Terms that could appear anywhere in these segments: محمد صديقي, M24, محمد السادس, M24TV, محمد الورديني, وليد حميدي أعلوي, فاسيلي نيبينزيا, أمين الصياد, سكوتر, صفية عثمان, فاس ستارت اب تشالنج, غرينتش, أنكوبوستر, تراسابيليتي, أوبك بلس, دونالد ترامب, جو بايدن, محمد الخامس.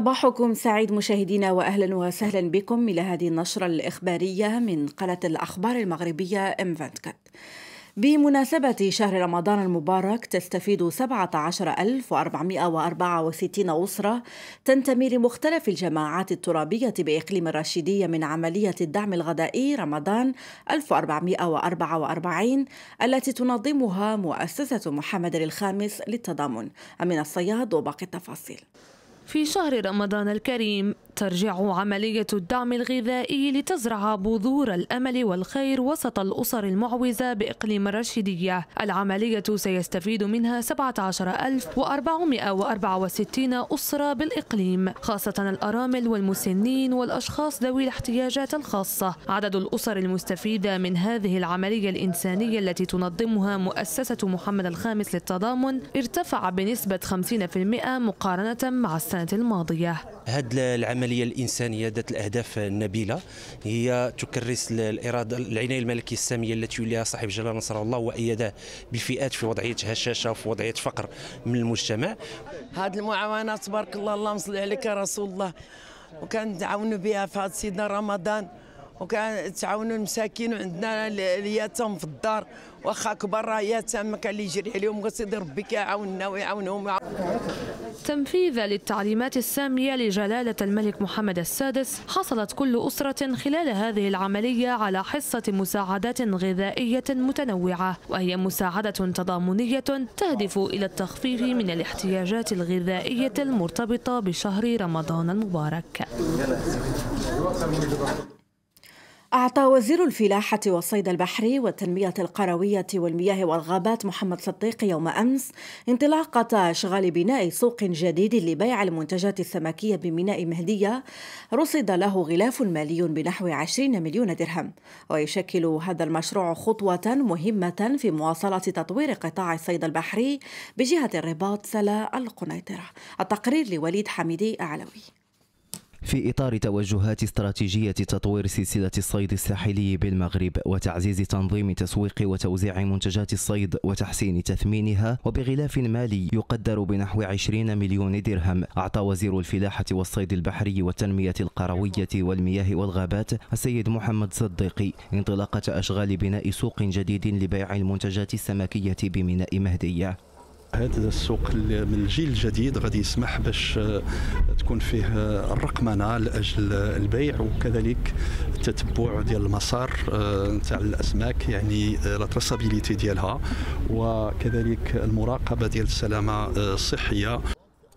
صباحكم سعيد مشاهدينا، وأهلا وسهلا بكم إلى هذه النشرة الإخبارية من قناة الأخبار المغربية M24. بمناسبة شهر رمضان المبارك تستفيد 17464 أسرة تنتمي لمختلف الجماعات الترابية بإقليم الرشيدية من عملية الدعم الغذائي رمضان 1444 التي تنظمها مؤسسة محمد الخامس للتضامن. أمين الصياد وباقي التفاصيل. في شهر رمضان الكريم ترجع عملية الدعم الغذائي لتزرع بذور الأمل والخير وسط الأسر المعوزة بإقليم الرشيدية. العملية سيستفيد منها 17464 أسرة بالإقليم، خاصة الأرامل والمسنين والأشخاص ذوي الاحتياجات الخاصة. عدد الأسر المستفيدة من هذه العملية الإنسانية التي تنظمها مؤسسة محمد الخامس للتضامن ارتفع بنسبة 50% مقارنة مع السنة الماضية. هذه العملية الإنسانية ذات الأهداف النبيلة هي تكرس الإرادة العناية الملكية السامية التي يوليها صاحب جلالة نصر الله وأيده بالفئات في وضعية هشاشة وفي وضعية فقر من المجتمع. هذه المعاونة تبارك الله، اللهم صل عليك يا رسول الله، وكنتعاونوا بها في هذا سيدنا رمضان، وكنتعاونوا المساكين، وعندنا اليتم في الدار واخا كبر راه يتم كان اللي يجري عليهم، سيدي ربي كيعاوننا ويعاونهم. تنفيذا للتعليمات السامية لجلالة الملك محمد السادس، حصلت كل أسرة خلال هذه العملية على حصة مساعدات غذائية متنوعة، وهي مساعدة تضامنية تهدف إلى التخفيف من الاحتياجات الغذائية المرتبطة بشهر رمضان المبارك. أعطى وزير الفلاحة والصيد البحري والتنمية القروية والمياه والغابات محمد صديقي يوم أمس انطلاقة إشغال بناء سوق جديد لبيع المنتجات السمكية بميناء مهدية، رصد له غلاف مالي بنحو 20 مليون درهم. ويشكل هذا المشروع خطوة مهمة في مواصلة تطوير قطاع الصيد البحري بجهة الرباط سلا القنيطرة. التقرير لوليد حميدي أعلوي. في إطار توجهات استراتيجية تطوير سلسلة الصيد الساحلي بالمغرب وتعزيز تنظيم تسويق وتوزيع منتجات الصيد وتحسين تثمينها، وبغلاف مالي يقدر بنحو 20 مليون درهم، أعطى وزير الفلاحة والصيد البحري والتنمية القروية والمياه والغابات السيد محمد صديقي انطلاقة أشغال بناء سوق جديد لبيع المنتجات السمكية بميناء مهدية. هذا السوق من الجيل الجديد غادي يسمح باش تكون فيه الرقمنه لاجل البيع وكذلك التتبع ديال المسار نتاع الاسماك، يعني لا تراسابيليتي ديالها وكذلك المراقبه ديال السلامه الصحيه.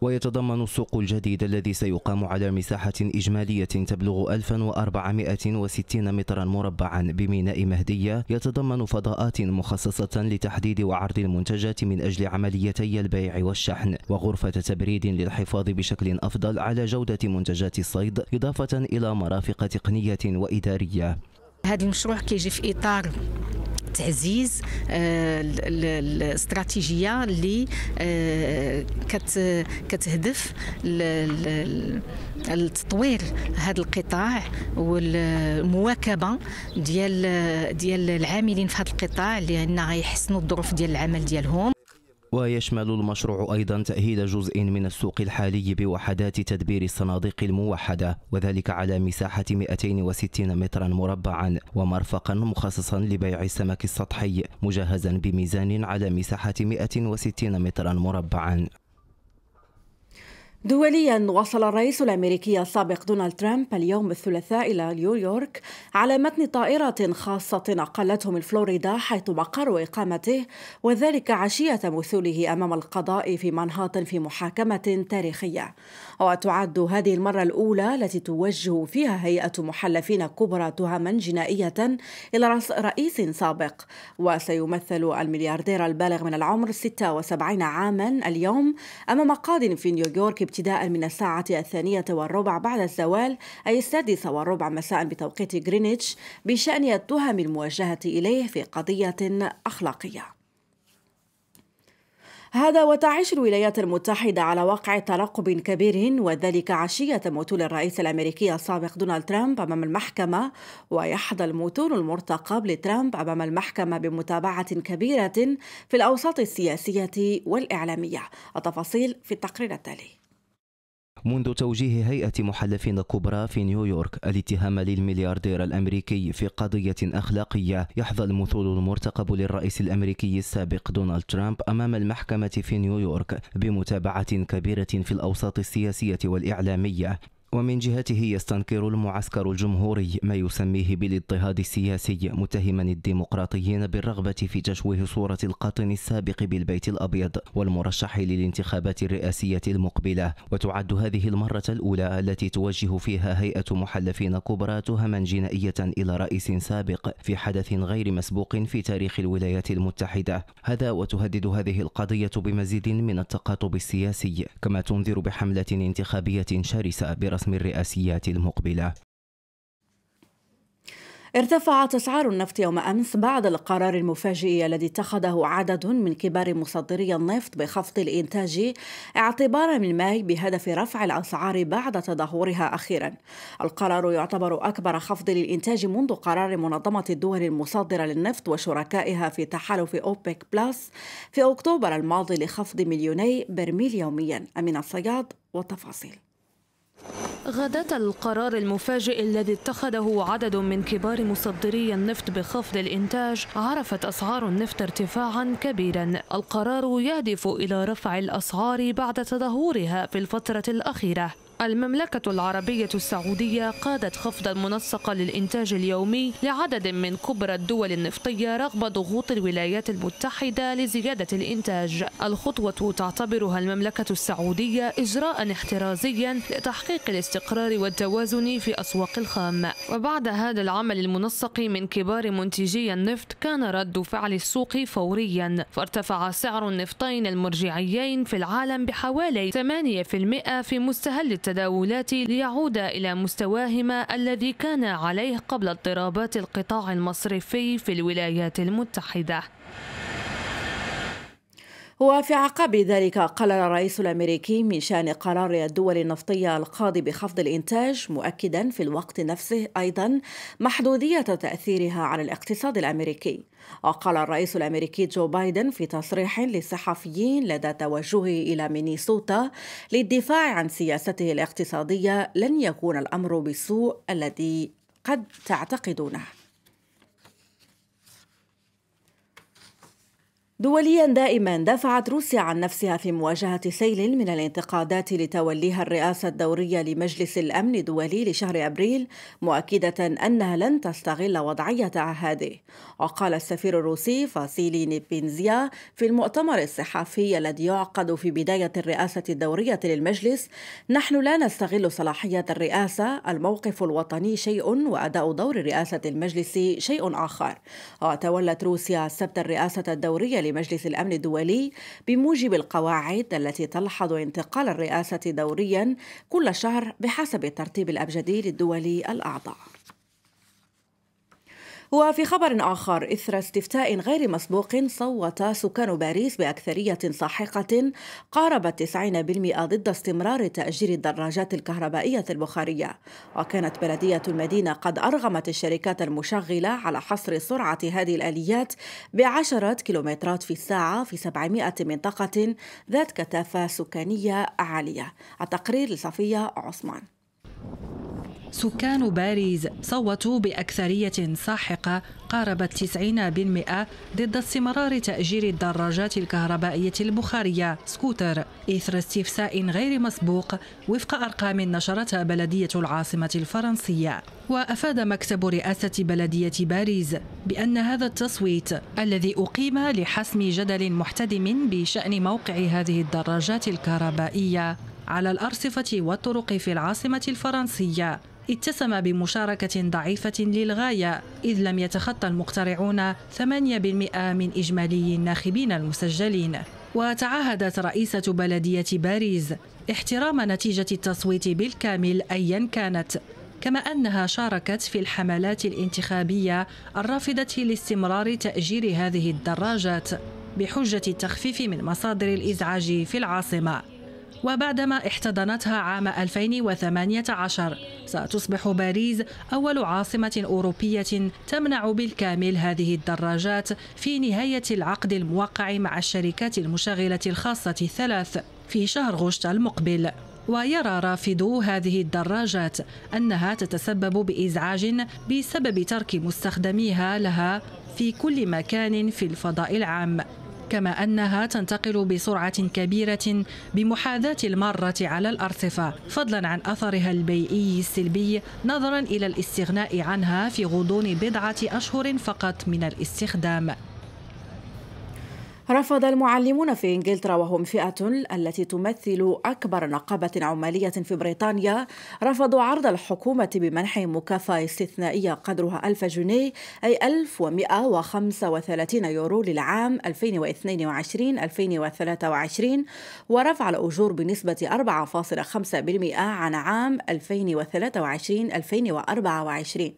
ويتضمن السوق الجديد الذي سيقام على مساحة إجمالية تبلغ 1460 مترا مربعا بميناء مهدية، يتضمن فضاءات مخصصة لتحديد وعرض المنتجات من أجل عمليتي البيع والشحن، وغرفة تبريد للحفاظ بشكل أفضل على جودة منتجات الصيد، إضافة إلى مرافق تقنية وإدارية. هذا المشروع كيجي في إطار تعزيز الاستراتيجية اللي كتهدف لتطوير هذا القطاع والمواكبة ديال العاملين في هذا القطاع، لأن غيحسنوا الظروف ديال العمل ديالهم. ويشمل المشروع أيضا تأهيل جزء من السوق الحالي بوحدات تدبير الصناديق الموحدة، وذلك على مساحة 260 مترا مربعا، ومرفقا مخصصا لبيع السمك السطحي مجهزا بميزان على مساحة 160 مترا مربعا. دوليا، وصل الرئيس الأمريكي السابق دونالد ترامب اليوم الثلاثاء إلى نيويورك على متن طائرة خاصة أقلتهم الفلوريدا حيث مقر إقامته، وذلك عشية مثوله أمام القضاء في منهاتن في محاكمة تاريخية. وتعد هذه المرة الأولى التي توجه فيها هيئة محلفين كبرى تهما جنائية إلى رئيس سابق، وسيمثل الملياردير البالغ من العمر 76 عاما اليوم أمام قاض في نيويورك ابتداء من الساعة 1:15 بعد الزوال، أي 6:15 مساء بتوقيت غرينتش، بشأن التهم الموجهة إليه في قضية أخلاقية. هذا وتعيش الولايات المتحدة على واقع ترقب كبير، وذلك عشية موتول الرئيس الأمريكي السابق دونالد ترامب أمام المحكمة. ويحظى الموتول المرتقب لترامب أمام المحكمة بمتابعة كبيرة في الأوساط السياسية والإعلامية. التفاصيل في التقرير التالي. منذ توجيه هيئة محلفين كبرى في نيويورك الاتهام للملياردير الأمريكي في قضية أخلاقية، يحظى المثول المرتقب للرئيس الأمريكي السابق دونالد ترامب أمام المحكمة في نيويورك بمتابعة كبيرة في الأوساط السياسية والإعلامية. ومن جهته يستنكر المعسكر الجمهوري ما يسميه بالاضطهاد السياسي، متهما الديمقراطيين بالرغبة في تشويه صورة القاطن السابق بالبيت الأبيض والمرشح للانتخابات الرئاسية المقبلة. وتعد هذه المرة الأولى التي توجه فيها هيئة محلفين كبرى تهما جنائية إلى رئيس سابق في حدث غير مسبوق في تاريخ الولايات المتحدة. هذا وتهدد هذه القضية بمزيد من التقاطب السياسي، كما تنذر بحملة انتخابية شرسة برسم الرئاسيات المقبلة. ارتفعت أسعار النفط يوم أمس بعد القرار المفاجئ الذي اتخذه عدد من كبار مصدري النفط بخفض الإنتاج اعتبارا من ماي بهدف رفع الأسعار بعد تدهورها أخيرا. القرار يعتبر أكبر خفض للإنتاج منذ قرار منظمة الدول المصدرة للنفط وشركائها في تحالف أوبك بلس في أكتوبر الماضي لخفض 2 مليون برميل يوميا. أمين الصياد والتفاصيل. غادة القرار المفاجئ الذي اتخذه عدد من كبار مصدري النفط بخفض الإنتاج، عرفت أسعار النفط ارتفاعا كبيرا. القرار يهدف إلى رفع الأسعار بعد تدهورها في الفترة الأخيرة. المملكة العربية السعودية قادت خفضا منسقا للإنتاج اليومي لعدد من كبرى الدول النفطية رغم ضغوط الولايات المتحدة لزيادة الإنتاج. الخطوة تعتبرها المملكة السعودية إجراء احترازيا لتحقيق الاستقرار والتوازن في أسواق الخام. وبعد هذا العمل المنسق من كبار منتجي النفط كان رد فعل السوق فوريا، فارتفع سعر النفطين المرجعيين في العالم بحوالي 8% في مستهل التداولات ليعود إلى مستواهما الذي كان عليه قبل اضطرابات القطاع المصرفي في الولايات المتحدة. وفي عقاب ذلك قلل الرئيس الأمريكي من شأن قرار الدول النفطية القاضي بخفض الإنتاج، مؤكدا في الوقت نفسه أيضا محدودية تأثيرها على الاقتصاد الأمريكي. وقال الرئيس الأمريكي جو بايدن في تصريح للصحفيين لدى توجهه إلى مينيسوتا للدفاع عن سياسته الاقتصادية: لن يكون الأمر بالسوء الذي قد تعتقدونه. دوليا دائما، دفعت روسيا عن نفسها في مواجهة سيل من الانتقادات لتوليها الرئاسة الدورية لمجلس الأمن الدولي لشهر أبريل، مؤكدة أنها لن تستغل وضعيتها هذه. وقال السفير الروسي فاسيلي نيبينزيا في المؤتمر الصحفي الذي يعقد في بداية الرئاسة الدورية للمجلس: نحن لا نستغل صلاحية الرئاسة، الموقف الوطني شيء وأداء دور رئاسة المجلس شيء آخر. وتولت روسيا السبت الرئاسة الدورية لمجلس الأمن الدولي بموجب القواعد التي تلحظ انتقال الرئاسة دوريا كل شهر بحسب الترتيب الأبجدي للدول الأعضاء. وفي خبر آخر، إثر استفتاء غير مسبوق صوت سكان باريس بأكثرية ساحقة قاربت 90% ضد استمرار تأجير الدراجات الكهربائية البخارية. وكانت بلدية المدينة قد أرغمت الشركات المشغلة على حصر سرعة هذه الآليات ب10 كم/ساعة في 700 منطقة ذات كثافة سكانية عالية. التقرير لصفية عثمان. سكان باريس صوتوا بأكثرية ساحقة قاربت 90% ضد استمرار تأجير الدراجات الكهربائية البخارية سكوتر إثر استفساء غير مسبوق وفق أرقام نشرتها بلدية العاصمة الفرنسية. وأفاد مكتب رئاسة بلدية باريس بأن هذا التصويت الذي أقيم لحسم جدل محتدم بشأن موقع هذه الدراجات الكهربائية على الأرصفة والطرق في العاصمة الفرنسية اتسم بمشاركة ضعيفة للغاية، إذ لم يتخطى المقترعون 8% من إجمالي الناخبين المسجلين. وتعهدت رئيسة بلدية باريس احترام نتيجة التصويت بالكامل أيا كانت، كما أنها شاركت في الحملات الانتخابية الرافضة لاستمرار تأجير هذه الدراجات بحجة التخفيف من مصادر الإزعاج في العاصمة. وبعدما احتضنتها عام 2018 ستصبح باريس أول عاصمة أوروبية تمنع بالكامل هذه الدراجات في نهاية العقد الموقع مع الشركات المشغلة الخاصة 3 في شهر غشت المقبل. ويرى رافضو هذه الدراجات أنها تتسبب بإزعاج بسبب ترك مستخدميها لها في كل مكان في الفضاء العام، كما أنها تنتقل بسرعة كبيرة بمحاذاة المارة على الأرصفة، فضلا عن أثرها البيئي السلبي نظرا إلى الاستغناء عنها في غضون بضعة أشهر فقط من الاستخدام. رفض المعلمون في إنجلترا، وهم فئة التي تمثل أكبر نقابة عمالية في بريطانيا، رفضوا عرض الحكومة بمنح مكافأة استثنائية قدرها 1000 جنيه، أي 1135 يورو للعام 2022-2023، ورفع الأجور بنسبة 4.5% عن عام 2023-2024.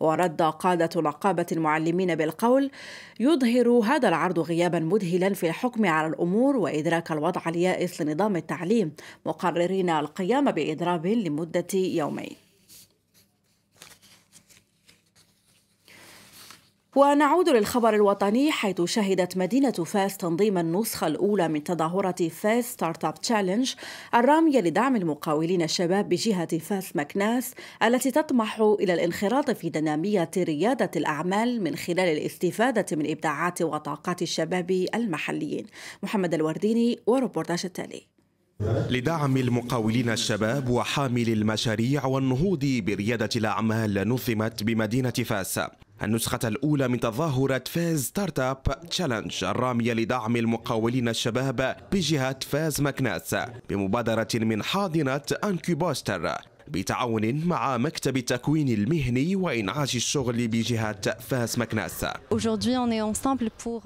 ورد قادة نقابة المعلمين بالقول: يظهر هذا العرض غيابا مذهلا في الحكم على الأمور وإدراك الوضع اليائس لنظام التعليم، مقررين القيام بإضراب لمدة يومين. ونعود للخبر الوطني، حيث شهدت مدينة فاس تنظيم النسخة الأولى من تظاهرة فاس ستارت اب تشالنج الرامية لدعم المقاولين الشباب بجهة فاس مكناس، التي تطمح إلى الانخراط في دينامية ريادة الأعمال من خلال الاستفادة من إبداعات وطاقات الشباب المحليين. محمد الورديني والربورتاج التالي. لدعم المقاولين الشباب وحامل المشاريع والنهوض بريادة الأعمال نظمت بمدينة فاس النسخة الأولى من تظاهرة فاز ستارت اب تشالنج الرامية لدعم المقاولين الشباب بجهة فاز مكناس، بمبادرة من حاضنة أنكوبوستر بتعاون مع مكتب التكوين المهني وإنعاش الشغل بجهة فاس مكناس.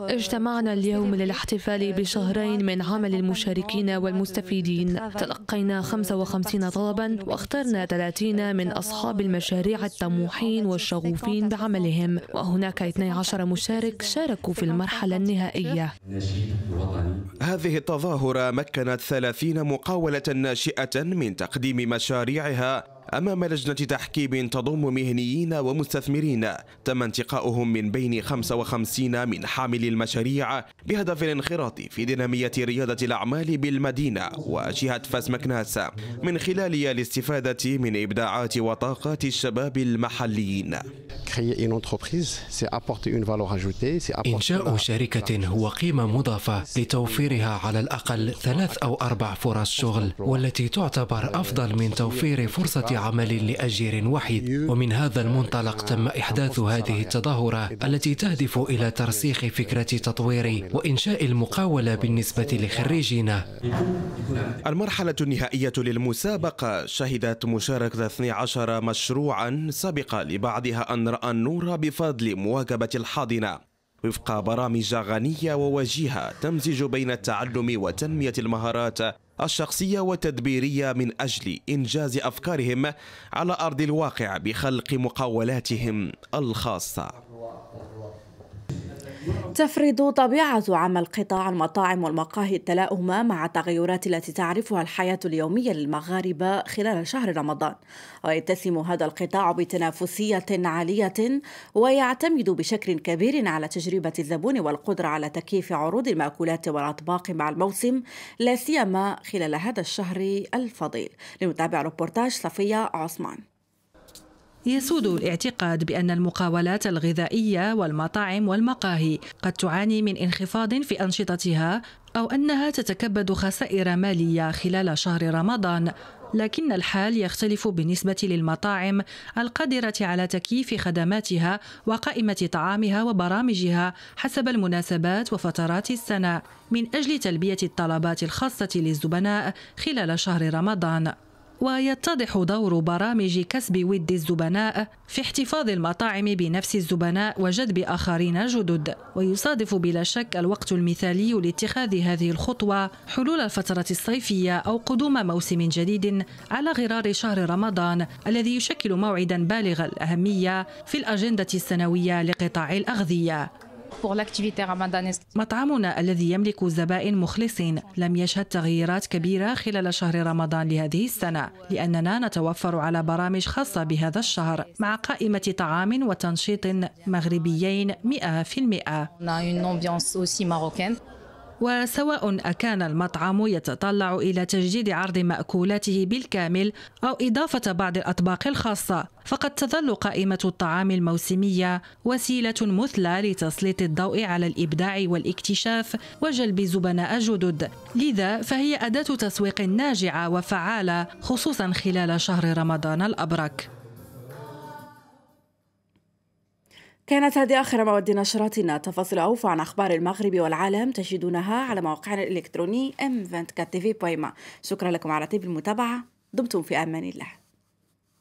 اجتمعنا اليوم للاحتفال بشهرين من عمل المشاركين والمستفيدين. تلقينا 55 طلبا واخترنا 30 من أصحاب المشاريع الطموحين والشغوفين بعملهم، وهناك 12 مشارك شاركوا في المرحلة النهائية. هذه التظاهرة مكنت 30 مقاولة ناشئة من تقديم مشاريعها أمام لجنة تحكيم تضم مهنيين ومستثمرين تم انتقاؤهم من بين 55 من حامل المشاريع، بهدف الانخراط في دينامية ريادة الأعمال بالمدينة وجهة فاس مكناس من خلال الاستفادة من إبداعات وطاقات الشباب المحليين. إنشاء شركة هو قيمة مضافة لتوفيرها على الأقل 3 أو 4 فرص شغل، والتي تعتبر أفضل من توفير فرصة عمل لأجير وحيد. ومن هذا المنطلق تم إحداث هذه التظاهرة التي تهدف إلى ترسيخ فكرة تطوير وإنشاء المقاولة بالنسبة لخريجينا. المرحلة النهائية للمسابقة شهدت مشاركة 12 مشروعا سبق لبعضها أن رأى النور بفضل مواكبة الحاضنة وفق برامج غنية ووجيهة تمزج بين التعلم وتنمية المهارات الشخصية والتدبيرية من أجل إنجاز أفكارهم على أرض الواقع بخلق مقاولاتهم الخاصة. تفرض طبيعة عمل قطاع المطاعم والمقاهي التلاؤم مع التغيرات التي تعرفها الحياة اليومية للمغاربة خلال شهر رمضان، ويتسم هذا القطاع بتنافسية عالية ويعتمد بشكل كبير على تجربة الزبون والقدرة على تكييف عروض المأكولات والأطباق مع الموسم، لا سيما خلال هذا الشهر الفضيل. لنتابع ريبورتاج صفية عثمان. يسود الاعتقاد بأن المقاولات الغذائية والمطاعم والمقاهي قد تعاني من انخفاض في أنشطتها أو أنها تتكبد خسائر مالية خلال شهر رمضان، لكن الحال يختلف بالنسبة للمطاعم القادرة على تكييف خدماتها وقائمة طعامها وبرامجها حسب المناسبات وفترات السنة من أجل تلبية الطلبات الخاصة للزبناء خلال شهر رمضان. ويتضح دور برامج كسب ود الزبناء في احتفاظ المطاعم بنفس الزبناء وجذب آخرين جدد، ويصادف بلا شك الوقت المثالي لاتخاذ هذه الخطوة حلول الفترة الصيفية أو قدوم موسم جديد على غرار شهر رمضان، الذي يشكل موعدا بالغ الأهمية في الأجندة السنوية لقطاع الأغذية. مطعمنا الذي يملك زبائن مخلصين لم يشهد تغييرات كبيرة خلال شهر رمضان لهذه السنة، لأننا نتوفر على برامج خاصة بهذا الشهر مع قائمة طعام وتنشيط مغربيين 100%. وسواء أكان المطعم يتطلع إلى تجديد عرض مأكولاته بالكامل أو إضافة بعض الأطباق الخاصة، فقد تظل قائمة الطعام الموسمية وسيلة مثلى لتسليط الضوء على الإبداع والاكتشاف وجلب زبناء جدد، لذا فهي أداة تسويق ناجعة وفعالة خصوصا خلال شهر رمضان الأبرك. كانت هذه آخر مواد نشراتنا. تفاصيل أوفى عن أخبار المغرب والعالم تجدونها على موقعنا الإلكتروني m24tv.ma. شكرا لكم على طيب المتابعة. دمتم في أمان الله.